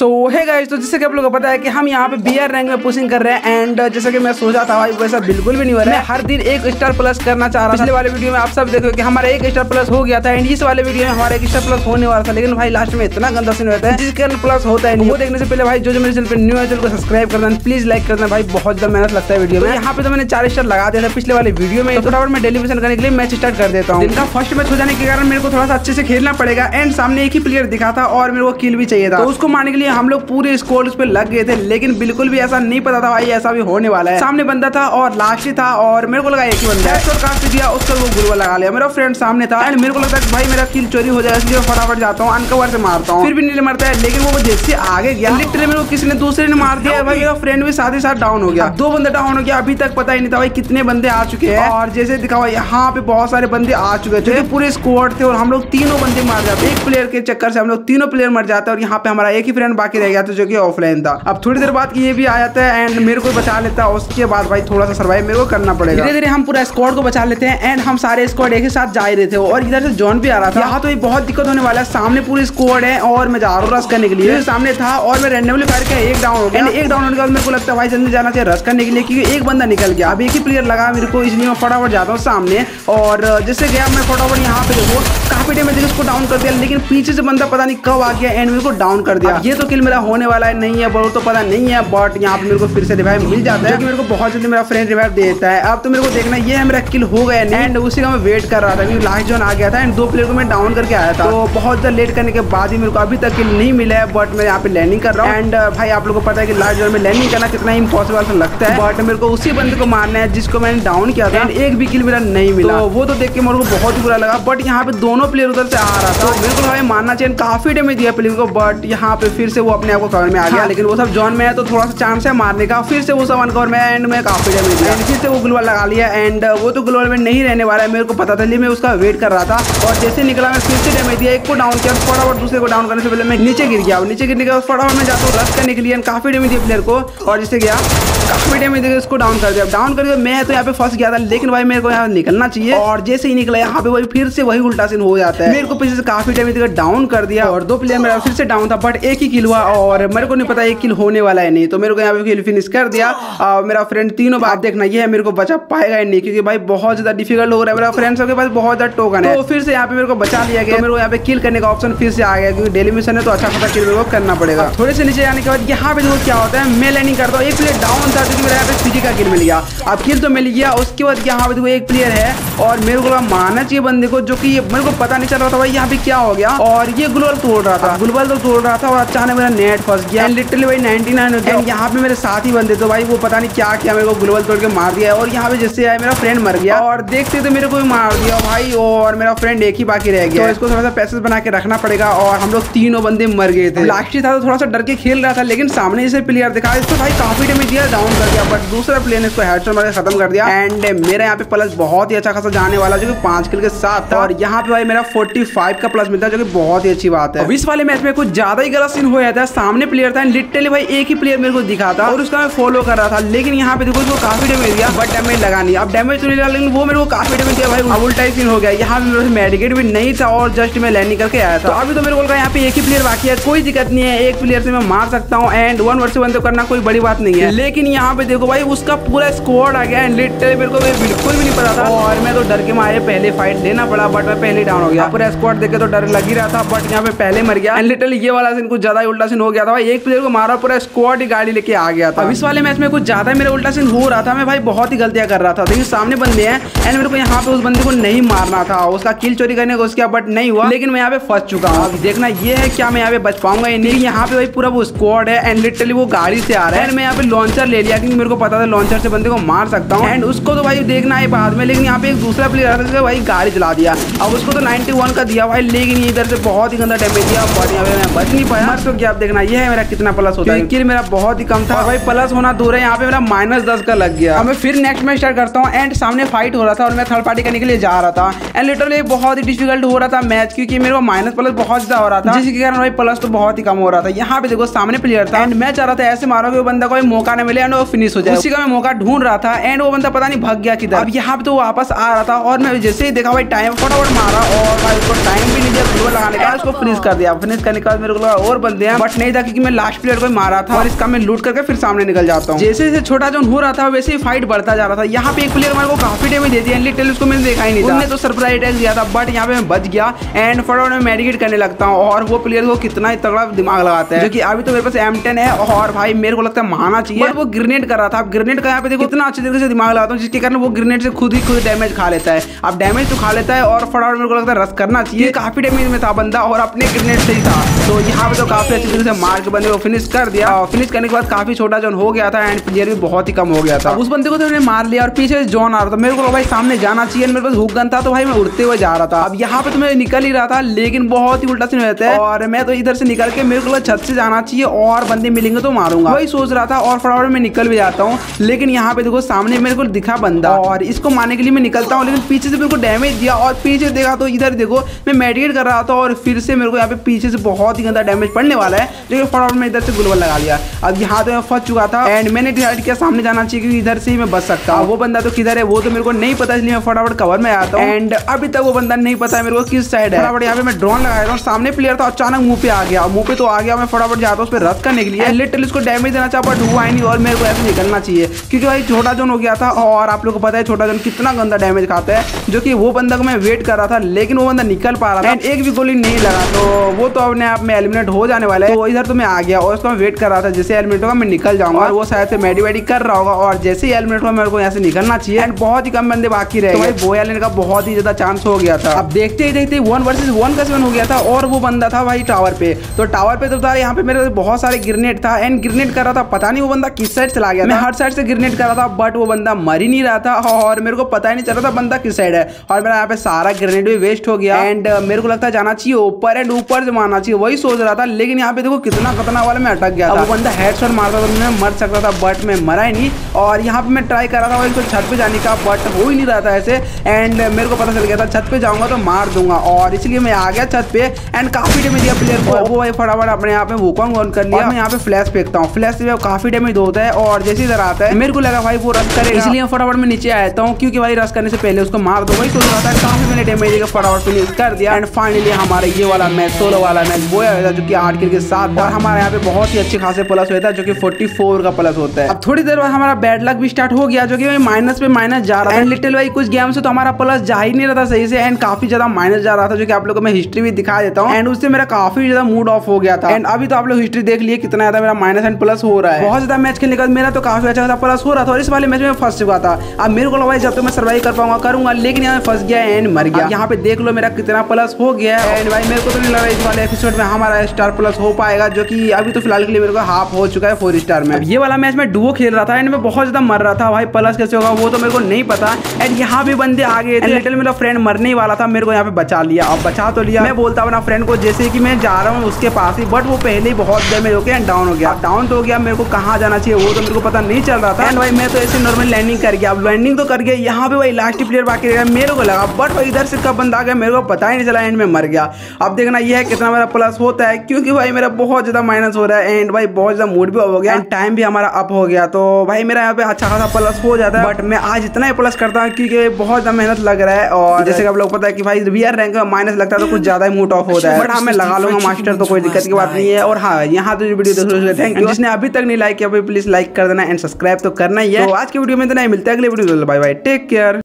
सो है गाइस, तो जैसे कि आप लोग को पता है कि हम यहाँ पे बीआर रैंक में पुशिंग कर रहे हैं एंड जैसे कि मैं सोचा था भाई वैसा बिल्कुल भी नहीं हो रहा है। हर दिन एक स्टार प्लस करना चाह रहा था। पिछले वाले वीडियो में आप सब देखो कि हमारा एक स्टार प्लस हो गया था एंड इस वाले वीडियो में हमारा एक स्टार प्लस होने वाला था, लेकिन भाई लास्ट में इतना गंदा सीन रहता है जिस कारण प्लस होता है नहीं। वो देखने से पहले भाई जो मेरे चैनल पर न्यू है चैनल को सब्सक्राइब करना, प्लीज लाइक करना, भाई बहुत ज्यादा मेहनत लगता है वीडियो में। यहाँ पे तो मैंने 4 स्टार लगा दिया था पिछले वाले वीडियो में। थोड़ा मैं डेलीवेशन करने के लिए मैच स्टार्ट कर देता हूँ। इनका फर्स्ट मैच हो जाने के कारण मेरे को थोड़ा सा अच्छे से खेलना पड़ेगा एंड सामने एक ही प्लेयर दिखा था और मेरे को किल भी चाहिए था, उसको मारने के लिए हम लोग पूरे स्क्वाड उस पे लग गए थे, लेकिन बिल्कुल भी ऐसा नहीं पता था भाई ऐसा भी होने वाला है। सामने बंदा था और लास्ट ही था और मेरे को लगा एक ही बंदा है, कास्ट दिया उसको वो गुलवा लगा लिया। मेरा फ्रेंड सामने था एंड मेरे को लगता है भाई मेरा किल चोरी हो जाएगा, इसलिए फटाफट जाता हूँ अनकवर से मारता हूँ, फिर भी नहीं मारता है। लेकिन वो जैसे आगे गया लिटरली मेरे को किसी ने दूसरे ने मार दिया भाई, मेरा फ्रेंड भी साथ ही साथ डाउन हो गया। 2 बंदे डाउन हो गया, अभी तक पता ही नहीं था भाई कितने बंदे आ चुके हैं। और जैसे दिखा यहाँ पे बहुत सारे बंदे आ चुके थे, पूरे स्क्वाड थे और हम लोग 3 बंदे मार जाते, एक प्लेयर के चक्कर से हम लोग 3 प्लेयर मर जाते और यहाँ पे हमारा एक ही फ्रेंड बाकी रह गया था जो कि ऑफलाइन था। अब थोड़ी देर बाद ये भी आ जाता है एंड मेरे को बचा लेता है, उसके बाद भाई थोड़ा सा सर्वाइव मेरे को करना पड़ेगा। धीरे धीरे हम पूरा स्क्वाड को बचा लेते हैं एंड हम सारे स्क्वाड एक साथ जा रहे थे और इधर से जॉन भी आ रहा था। यहाँ तो ये बहुत दिक्कत होने वाला है, सामने पूरी स्क्वाड है और मैं जा रहा हूँ रश करने के लिए। सामने था और मैं रैंडमली फायर किया, एक डाउन हो गया। एक डाउन होने के बाद मेरे को लगता है भाई जल्दी जाना चाहिए रश करने के लिए, क्योंकि एक बंदा निकल गया, अब एक ही प्लेयर लगा मेरे को, इसलिए मैं फटाफट जाता हूँ सामने। और जैसे गया मैं फटाफट यहाँ पे देखो काफी टाइम मैंने उसको डाउन कर दिया, लेकिन पीछे से बंदा पता नहीं कब आ गया एंड मेरे को डाउन कर दिया। ये तो किल मेरा होने वाला है नहीं है वो तो पता नहीं है, बट यहाँ पे मेरे को फिर से रिवाइव मिल जाता है, मेरे को बहुत जल्दी मेरा फ्रेंड रिवाइव देता है। अब तो मेरे को देखना ये है मेरा किल हो गया एंड उसी का मैं वेट कर रहा था क्योंकि लास्ट जोन आ गया था एंड 2 प्लेयर को मैं डाउन करके आया था। तो बहुत ज्यादा लेट करने के बाद ही मेरे को अभी तक किल नहीं मिला है, बट मैं यहाँ पे लैंडिंग कर रहा हूँ एंड भाई आप लोगों को पता है कि लास्ट जोन में लैंडिंग करना कितना इम्पॉसिबल लगता है, बट मेरे को उसी बंदे को मारना है जिसको मैंने डाउन किया था एंड एक भी किल मेरा नहीं मिला। वो तो देख के मेरे को बहुत बुरा लगा, बट यहाँ पे 2 प्लेयर उधर से आ रहा था, बिल्कुल भाई मारना चाहिए, काफी डैमेज दिया प्लेयर को, बट यहाँ पे फिर से वो अपने आप को कवर में आ गया। लेकिन वो सब जॉन में है तो थोड़ा सा चांस है मारने का, फिर से वो सब अनकवर में एंड में काफी डैमेज दिया, फिर से वो ग्लोबल लगा लिया एंड वो तो ग्लोबल में नहीं रहने वाला है, मेरे को पता था इसलिए मैं उसका वेट कर रहा था। और जैसे निकला मैं फिर से डैमेज दिया, एक को डाउन किया, फटाफट दूसरे को डाउन करने से पहले मैं नीचे गिर गया। नीचे गिरने के बाद फटाफट में जाता हूँ रश करने के लिए एंड काफी डैमेज दिया प्लेयर को, और जैसे गया काफी डैमेज दिया, उसको डाउन कर दिया। डाउन कर दिया मैं तो यहाँ पे फंस गया था, लेकिन भाई मेरे को यहाँ निकलना चाहिए, और जैसे ही निकला यहाँ पे वही फिर से वही उल्टा सीन हो जाता है, मेरे को पीछे से काफी डैमेज देकर डाउन कर दिया और 2 प्लेयर मेरा फिर से डाउन था, बट एक ही किल हुआ और मेरे को नहीं पता एक किल होने वाला है नहीं, तो मेरे को यहाँ पे किल फिनिश कर दिया। मेरा फ्रेंड 3 बार देखना ये है मेरे को बचा पाएगा ही नहीं, क्योंकि भाई बहुत ज्यादा डिफिकल्ट हो रहा है, मेरा फ्रेंड सबके पास बहुत ज्यादा टोकन है। तो फिर से यहाँ पे मेरे को बचा लिया गया, तो मेरे को यहाँ पे किल करने का ऑप्शन फिर से आ गया क्योंकि डेली मिशन है तो अच्छा खासा किल मेरे को करना पड़ेगा। थोड़े से नीचे जाने के बाद यहाँ पे देखो क्या होता है, मैं लैंडिंग करता हूँ, एक प्लेयर डाउन था क्योंकि मेरा यहाँ पे सीटी का किल मिल गया। अब किल तो मिल गया, उसके बाद यहाँ पे देखो एक प्लेयर है और मेरे को मारना चाहिए बंदे को, जो कि मेरे को पता नहीं चल रहा था भाई यहाँ पे क्या हो गया, और ये ग्लोबल तोड़ रहा था, ग्लोबल तो तोड़ रहा था और अचानक मेरा नेट फंस गया लिटरली भाई 99 हो गया। यहाँ पे मेरे साथ ही बंदे तो भाई वो पता नहीं क्या किया, मेरे को ग्लोबल तोड़ के मार दिया और यहाँ पे जैसे आया मेरा फ्रेंड मर गया, और देखते तो मेरे को भी मार दिया भाई और मेरा फ्रेंड एक ही बाकी रह गया, तो इसको थोड़ा सा पैसेज बना के रखना पड़ेगा। और हम लोग 3 बंदे मर गए थे, लास्ट था तो थोड़ा सा डर के खेल रहा था, लेकिन सामने से प्लेयर दिखा इसको भाई काफी डैमेज दिया, डाउन कर दिया, बट दूसरा प्लेयर ने इसको हेडशॉट मार के खत्म कर दिया एंड मेरा यहाँ पे प्लस बहुत ही अच्छा खासा जाने वाला जो कि 5 किल के साथ था, और यहाँ पे भाई मेरा 45 का प्लस मिलता है जो कि बहुत ही अच्छी बात है। इस वाले मैच में कुछ ज्यादा ही गलत सीन हो जाता है, सामने प्लेयर था लिटरली भाई एक ही प्लेयर मेरे को दिखा था और उसका मैं फॉलो कर रहा था, लेकिन यहाँ पे देखो उसको काफी डैमेज दिया बट डैमेज लगा नहीं, अब डैमेज तो नहीं लगा लेकिन वो मेरे को काफी डैमेज दिया भाई, अब उल्टा ही सीन हो गया। यहाँ पे मेडिकेट भी नहीं था और जस्ट मैं लैंडिंग करके आया था, अभी तो मेरे को यहाँ पे एक ही प्लेयर बाकी है, कोई दिक्कत नहीं है, एक प्लेयर से मैं मार सकता हूँ एंड 1 वर्सेस 1 तो करना कोई बड़ी बात नहीं है। लेकिन यहाँ पे देखो भाई उसका पूरा स्क्वाड आ गया एंड लिटरली मेरे को बिल्कुल भी नहीं पता था और मैं तो डर के मारे पहले फाइट लेना पड़ा, बट मैं पहले डाउन हो गया, पूरा स्क्वाड देखे तो डर लग ही रहा था, बट यहाँ पे पहले मर गया एंड लिटरली ये वाला सीन कुछ ज्यादा उल्टा सीन हो गया था भाई, एक प्लेयर को मारा पूरा स्क्वाड ही गाड़ी लेके आ गया था। अब इस वाले मैच में कुछ ज्यादा मेरा उल्टा सीन हो रहा था, मैं भाई बहुत ही गलतियां कर रहा था, देखिए सामने बंदे हैं एंड मेरे को यहाँ पे उस बंदे को नहीं मारना था, उसका किल चोरी करने को उसका बट नहीं हुआ, लेकिन मैं यहाँ पे फंस चुका हूँ। देखना ये है क्या मैं यहाँ पे बच पाऊंगा या नहीं, यहाँ पे भाई पूरा वो स्क्वाड है एंड लिटरली वो गाड़ी से आ रहा है एंड मैं यहाँ पे लॉन्चर ले लिया क्योंकि मेरे को पता था लॉन्चर से बंदे को मार सकता हूँ एंड उसको तो भाई देखना है बाद में, लेकिन यहाँ पे एक दूसरा प्लेयर भाई गाड़ी चला दिया, अब उसको तो 91 का दिया भाई, लेकिन इधर से बहुत ही गंदा डैमेज दिया बट यहाँ पे मैं बच नहीं पाया। तो क्या आप देखना ये है मेरा कितना प्लस होता है, किल मेरा बहुत ही कम था भाई, प्लस होना दूर है, यहाँ पे मेरा -10 का लग गया। अब मैं फिर नेक्स्ट मैच स्टार्ट करता हूँ एंड सामने फाइट हो रहा था और मैं थर्ड पार्टी करने के लिए जा रहा था एंड लिटरली बहुत ही डिफिकल्ट हो रहा था मैच, क्योंकि मेरे को -++ बहुत ज्यादा हो रहा था, जिसके कारण भाई प्लस तो बहुत ही कम हो रहा था। यहाँ पे देखो सामने प्लेयर था एंड मैं चाह रहा था ऐसे मारो कि बंदा को मौका न मिले एंड वो फिनिश हो जाए, उसी का मैं मौका ढूंढ रहा था एंड वो बंदा पता नहीं भाग गया किधर। अब यहाँ पे तो वापस आ रहा था और मैं जैसे ही देखा भाई टाइम फटाफट मारा और भाई उसको टाइम भी नहीं दिया लगाने का, उसको फिनिश कर दिया। फिनिश करने के बाद मेरे को लगा और बंदे गया, बट नहीं था क्योंकि मैं लास्ट प्लेयर को मारा था और इसका मैं लूट करके फिर सामने निकल जाता हूँ। जैसे जैसे छोटा जोन हो रहा था वैसे ही फाइट बढ़ता जा रहा था। यहाँ पे एक प्लेयर मेरे को काफी डैमेज दे दिया, लिटिल उसको मैंने देखा ही नहीं था, उन्होंने तो सरप्राइज अटैक दिया था, बट यहाँ पे मैं बच गया एंड फटाफट मैं मेडिकेट करने लगता हूँ। और वो प्लेयर को कितना तगड़ा दिमाग लगाता है, जो कि अभी तो मेरे पास M10 है और भाई मेरे को लगता है मारना चाहिए, वो ग्रेनेड कर रहा था। अब ग्रेनेड का यहाँ पे देखो कितना अच्छे तरीके से दिमाग लगाता हूँ, जिसके कारण वो ग्रेनेड से खुद ही खुद डैमेज खा लेता है। अब डैमेज तो खा लेता है और फटाफट मेरे को लगता है रश करना चाहिए, काफी डैमेज में था बंदा और अपने ग्रेनेड से ही था। तो यहाँ पे तो काफी अच्छे तरीके से मार के बंदे को फिनिश कर दिया। फिनिश करने के बाद काफी छोटा जोन हो गया था एंड प्लेयर भी बहुत ही कम हो गया था। उस बंदे को तो मैंने मार लिया और पीछे जोन आ रहा था, मेरे को भाई सामने जाना चाहिए, मेरे पास हुक गन था तो भाई मैं उड़ते हुए जा रहा था। अब यहाँ पे तो मैं निकल ही रहा था लेकिन बहुत ही उल्टा सीन हो जाता है और मैं तो इधर से निकल के मेरे को छत से जाना चाहिए और बंदे मिलेंगे तो मारूंगा, वही सोच रहा था और फटाफट मैं निकल भी जाता हूँ। लेकिन यहाँ पे देखो सामने मेरे को दिखा बंदा और इसको मारने के लिए मैं निकलता हूँ, लेकिन पीछे से मेरे को डैमेज दिया और पीछे देखा तो इधर देखो मैं मेडिकेट कर रहा था और फिर से मेरे को यहाँ पे पीछे से बहुत ही गंदा डैमेज पड़ने वाला है, लेकिन फटाफट मैं इधर से ग्लोबल लगा लिया। अब यहाँ तो मैं फंस चुका था एंड मैंने डिसाइड किया सामने जाना चाहिए क्योंकि इधर से ही मैं बच सकता हूँ। वो बंदा तो किधर है वो तो मेरे को नहीं पता, इसलिए मैं फटाफट कवर में आता हूँ एंड अभी तक वो बंदा नहीं पता है मेरे को किस साइड है। फटाफट यहाँ पे मैं ड्रोन लगा रहा हूँ, सामने प्लेयर था अचानक मुंह पे आ गया, मुंह पे तो आ गया, मैं फटाफट जाता हूँ उस पर रश करने के लिए, लिटिल इसको डैमेज देना चाहता बट हुआ ही नहीं और मेरे को ऐसे निकलना चाहिए क्योंकि भाई छोटा जोन हो गया था और आप लोगों को पता है छोटा जोन कितना गंदा डैमेज खाता है। जो कि वो बंदा को मैं वेट कर रहा था लेकिन वो बंदा निकल पा रहा था, एक भी गोली नहीं लगा, तो वो तो अपने आप में एलिमिनेट हो जाने वाला है। तो इधर तो मैं आ गया और उसको मैं वेट कर रहा था, जैसे एलिमिनेट होगा मैं निकल जाऊंगा, वो शायद से मेडी वेडी कर रहा होगा और जैसे ही एलिमिनेट होगा मेरे को यहाँ से निकलना चाहिए एंड बहुत ही कम बंदे बाकी रहे, भाई बोया लेने का बहुत ही ज्यादा चांस हो गया था। अब देखते ही देखते 1 वर्सेस 1 का सीजन हो गया था और वो बंदा था भाई टावर पे, तो टावर पे तो यहाँ पे मेरे बहुत सारे ग्रेनेड था एंड ग्रेनेड कर रहा था, पता नहीं वो बंदा किस साइड चला गया था। मैं हर साइड से ग्रेनेड कर रहा था बट वो बंदा मर ही नहीं रहा था और मेरे को पता ही नहीं चल रहा था बंदा किस साइड है और मेरा यहाँ पे सारा ग्रेनेड भी वेस्ट हो गया एंड मेरे को लगता है जाना चाहिए ऊपर एंड ऊपर से मारना चाहिए, वही सोच रहा था। लेकिन यहाँ पे देखो कितना खतरनाक वाला मैं अटक गया था, वो बंदा हेडशॉट मारता तो मैं मर सकता था बट मैं मरा ही नहीं। और यहाँ पे मैं ट्राई कर रहा था इसको छत पे जाने का बट हो ही नहीं रहा था ऐसे एंड मेरे को पता चल गया था छत पे जाऊंगा तो मार दूंगा और इसलिए मैं आ गया छत पे एंड काफी डैमेज दिया प्लेयर को, वो फटाफट अपने यहाँ पे वोकॉन्ग ऑन कर लिया। मैं यहाँ पे फ्लैश फेंकता हूँ, फ्लैश से काफी डैमेज होता है और जैसे इधर आता है मेरे को लगा भाई वो रश करेगा, इसलिए फटाफट में नीचे आता हूँ क्योंकि भाई रश करने से पहले उसको मार दो, वही सोच रहा था। काफी मैंने डैमेज देकर फटाफट फिनिश कर दिया एंड फाइनली हमारा ये वाला मैच 16 वाला मैच वो आया था जो कि 8 किल के साथ और हमारे यहाँ पे बहुत ही अच्छे खासे प्लस हुए था जो कि 44 का प्लस होता है। अब थोड़ी देर बाद हमारा बैड लक भी स्टार्ट हो गया जो कि माइनस पे माइनस जा रहा है एंड लिटिल भाई कुछ गेम से तो हमारा प्लस जा ही नहीं रहा था सही से एंड काफी ज्यादा माइनस जा रहा था, जो कि आप लोगों को मैं हिस्ट्री भी दिखा देता हूँ एंड उससे मेरा काफी ज्यादा मूड ऑफ हो गया था एंड अभी तो आप लोग हिस्ट्री देख लिए कितना ज्यादा मेरा माइनस एंड प्लस हो रहा है। बहुत ज्यादा मैच खेलने के बाद मेरा तो काफी अच्छा खासा प्लस हो रहा था और इस वाले मैच में फंस चुका था। अब मेरे को लगा भाई जब तो मैं सर्वाइव कर पाऊंगा करूंगा, लेकिन यहाँ फंस गया एंड मर गया। यहाँ पे देख लो मेरा कितना प्लस हो गया है एंड भाई मेरे को तो नहीं लग रहा इस वाले एपिसोड में हमारा स्टार प्लस हो पाएगा, जो कि अभी तो फिलहाल के लिए मेरे को हाफ हो चुका है 4 स्टार में। ये वाला मैच मैं डुओ खेल रहा था एंड मैं बहुत ज्यादा मर रहा था, भाई प्लस कैसे होगा वो तो मेरे को नहीं पता एंड यहाँ भी बंदे आ गए थे, लिटिल मेरा फ्रेंड मरने ही वाला था, मेरे को यहाँ पे बचा लिया। अब बचा तो लिया, मैं बोलता हूँ ना फ्रेंड को जैसे कि मैं जा रहा हूँ उसके पास ही, बट वो पहले ही बहुत डैमेज होकर एंड डाउन हो गया। डाउन तो हो गया, मेरे को कहाँ जाना चाहिए वो तो मेरे को पता नहीं चल रहा था एंड भाई मैं तो ऐसे नॉर्मल लैंडिंग कर गया। अब लैंडिंग तो कर गया, यहाँ पे भाई लास्ट प्लेयर बाकी रह गया मेरे को लगा, बट भाई इधर से कब बंदा आ गया मेरे को पता ही नहीं चला एंड मैं मर गया। अब देखना यह है कितना मेरा प्लस होता है क्योंकि भाई मेरा बहुत ज्यादा माइनस हो रहा है एंड भाई बहुत ज्यादा मूड भी ऑफ हो गया एंड टाइम भी हमारा अप हो गया, तो भाई मेरा यहाँ पे अच्छा खासा प्लस हो जाता है। बट मैं आज इतना ही प्लस करता हूँ क्योंकि बहुत ज्यादा मेहनत लग रहा है और जैसे कि आप लोग पता है कि भाई वीआर रैंक में माइनस लगता है तो कुछ ज्यादा ही मूड ऑफ होता है, बट हाँ मैं लगा लूंगा मास्टर, तो कोई दिक्कत की बात नहीं है। और हाँ यहाँ तो वीडियो देख रहे हो थैंक यू, जिसने अभी तक नहीं लाइक किया प्लीज लाइक कर देना एंड सब्सक्राइब तो करना ही है। तो आज की वीडियो में इतना ही, मिलता है अगले video, bye bye, take care.